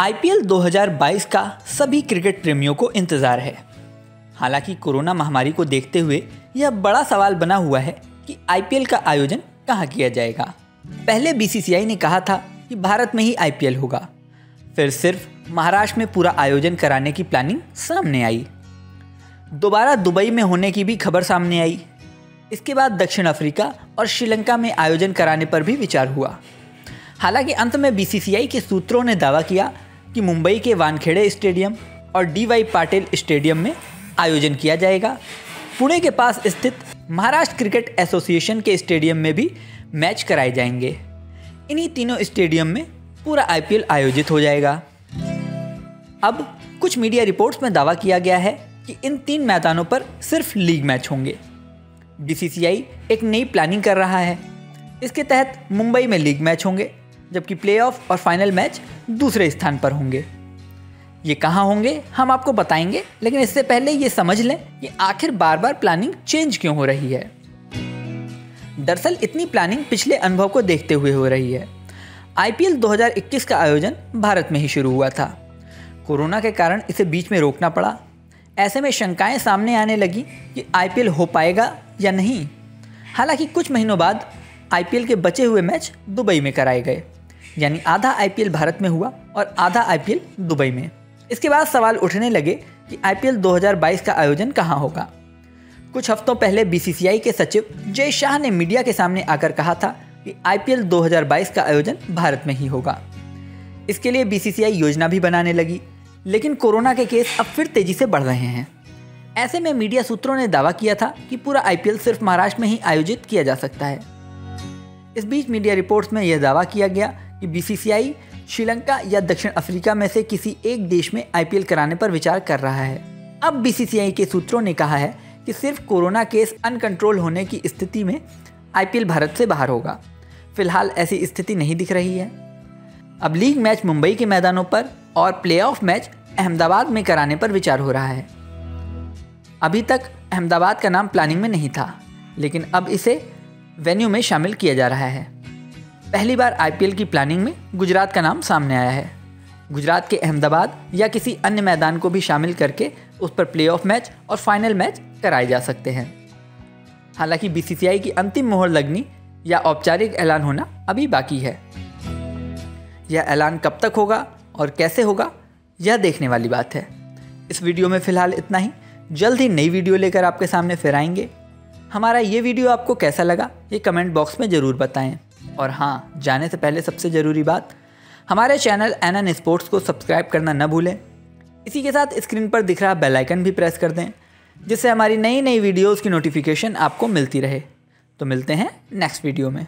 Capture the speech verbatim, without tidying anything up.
IPL दो हज़ार बाईस का सभी क्रिकेट प्रेमियों को इंतज़ार है। हालांकि कोरोना महामारी को देखते हुए यह बड़ा सवाल बना हुआ है कि आईपीएल का आयोजन कहां किया जाएगा। पहले बीसीसीआई ने कहा था कि भारत में ही आईपीएल होगा, फिर सिर्फ महाराष्ट्र में पूरा आयोजन कराने की प्लानिंग सामने आई। दोबारा दुबई में होने की भी खबर सामने आई। इसके बाद दक्षिण अफ्रीका और श्रीलंका में आयोजन कराने पर भी विचार हुआ। हालांकि अंत में बीसीसीआई के सूत्रों ने दावा किया कि मुंबई के वानखेड़े स्टेडियम और डी वाई पाटिल स्टेडियम में आयोजन किया जाएगा। पुणे के पास स्थित महाराष्ट्र क्रिकेट एसोसिएशन के स्टेडियम में भी मैच कराए जाएंगे। इन्हीं तीनों स्टेडियम में पूरा आईपीएल आयोजित हो जाएगा। अब कुछ मीडिया रिपोर्ट्स में दावा किया गया है कि इन तीन मैदानों पर सिर्फ लीग मैच होंगे। बीसीसीआई एक नई प्लानिंग कर रहा है। इसके तहत मुंबई में लीग मैच होंगे, जबकि प्लेऑफ और फाइनल मैच दूसरे स्थान पर होंगे। ये कहाँ होंगे हम आपको बताएंगे, लेकिन इससे पहले ये समझ लें कि आखिर बार बार प्लानिंग चेंज क्यों हो रही है। दरअसल इतनी प्लानिंग पिछले अनुभव को देखते हुए हो रही है। आईपीएल दो हज़ार इक्कीस का आयोजन भारत में ही शुरू हुआ था। कोरोना के कारण इसे बीच में रोकना पड़ा। ऐसे में शंकाएं सामने आने लगी कि आईपीएल हो पाएगा या नहीं। हालांकि कुछ महीनों बाद आईपीएल के बचे हुए मैच दुबई में कराए गए, यानी आधा आईपीएल भारत में हुआ और आधा आईपीएल दुबई में। इसके बाद सवाल उठने लगे कि आईपीएल दो हज़ार बाईस का आयोजन कहां होगा। कुछ हफ्तों पहले बीसीसीआई के सचिव जय शाह ने मीडिया के सामने आकर कहा था कि आईपीएल दो हज़ार बाईस का आयोजन भारत में ही होगा। इसके लिए बीसीसीआई योजना भी बनाने लगी, लेकिन कोरोना के केस अब फिर तेजी से बढ़ रहे हैं। ऐसे में मीडिया सूत्रों ने दावा किया था कि पूरा आईपीएल सिर्फ महाराष्ट्र में ही आयोजित किया जा सकता है। इस बीच मीडिया रिपोर्ट्स में यह दावा किया गया कि बीसीसीआई श्रीलंका या दक्षिण अफ्रीका में से किसी एक देश में आईपीएल कराने पर विचार कर रहा है। अब बीसीसीआई के सूत्रों ने कहा है कि सिर्फ कोरोना केस अनकंट्रोल होने की स्थिति में आईपीएल भारत से बाहर होगा। फिलहाल ऐसी स्थिति नहीं दिख रही है। अब लीग मैच मुंबई के मैदानों पर और प्लेऑफ मैच अहमदाबाद में कराने पर विचार हो रहा है। अभी तक अहमदाबाद का नाम प्लानिंग में नहीं था, लेकिन अब इसे वेन्यू में शामिल किया जा रहा है। पहली बार आईपीएल की प्लानिंग में गुजरात का नाम सामने आया है। गुजरात के अहमदाबाद या किसी अन्य मैदान को भी शामिल करके उस पर प्लेऑफ मैच और फाइनल मैच कराए जा सकते हैं। हालांकि बीसीसीआई की अंतिम मोहर लगनी या औपचारिक ऐलान होना अभी बाकी है। यह ऐलान कब तक होगा और कैसे होगा, यह देखने वाली बात है। इस वीडियो में फिलहाल इतना ही। जल्द ही नई वीडियो लेकर आपके सामने फिर आएंगे। हमारा ये वीडियो आपको कैसा लगा, ये कमेंट बॉक्स में ज़रूर बताएं। और हाँ, जाने से पहले सबसे ज़रूरी बात, हमारे चैनल एन एन स्पोर्ट्स को सब्सक्राइब करना न भूलें। इसी के साथ स्क्रीन पर दिख रहा बेल आइकन भी प्रेस कर दें, जिससे हमारी नई नई वीडियोज़ की नोटिफिकेशन आपको मिलती रहे। तो मिलते हैं नेक्स्ट वीडियो में।